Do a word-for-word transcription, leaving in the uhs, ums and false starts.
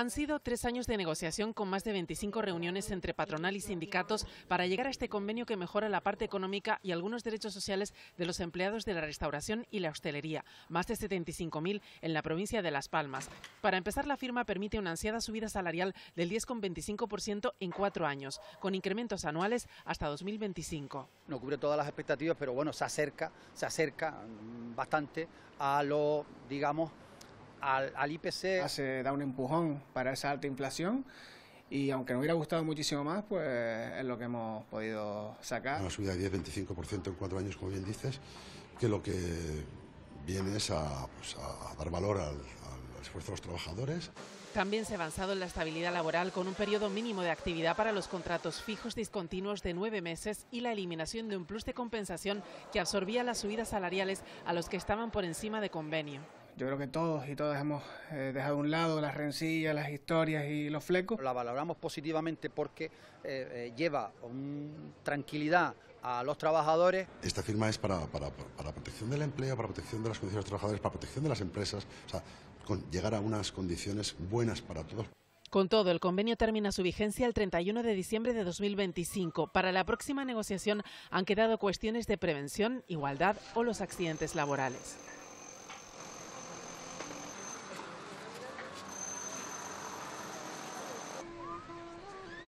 Han sido tres años de negociación con más de veinticinco reuniones entre patronal y sindicatos para llegar a este convenio que mejora la parte económica y algunos derechos sociales de los empleados de la restauración y la hostelería, más de setenta y cinco mil en la provincia de Las Palmas. Para empezar, la firma permite una ansiada subida salarial del diez coma veinticinco por ciento en cuatro años, con incrementos anuales hasta dos mil veinticinco. No cubre todas las expectativas, pero bueno, se acerca, se acerca bastante a lo, digamos, Al, al I P C. Se da un empujón para esa alta inflación y aunque nos hubiera gustado muchísimo más, pues es lo que hemos podido sacar. Una subida de diez a veinticinco por ciento en cuatro años, como bien dices, que lo que viene es a, pues, a dar valor al, al esfuerzo de los trabajadores. También se ha avanzado en la estabilidad laboral con un periodo mínimo de actividad para los contratos fijos discontinuos de nueve meses y la eliminación de un plus de compensación que absorbía las subidas salariales a los que estaban por encima de convenio. Yo creo que todos y todas hemos eh, dejado a un lado las rencillas, las historias y los flecos. La valoramos positivamente porque eh, eh, lleva un tranquilidad a los trabajadores. Esta firma es para, para, para protección del empleo, para protección de las condiciones de los trabajadores, para protección de las empresas, o sea, con llegar a unas condiciones buenas para todos. Con todo, el convenio termina su vigencia el treinta y uno de diciembre de dos mil veinticinco. Para la próxima negociación han quedado cuestiones de prevención, igualdad o los accidentes laborales.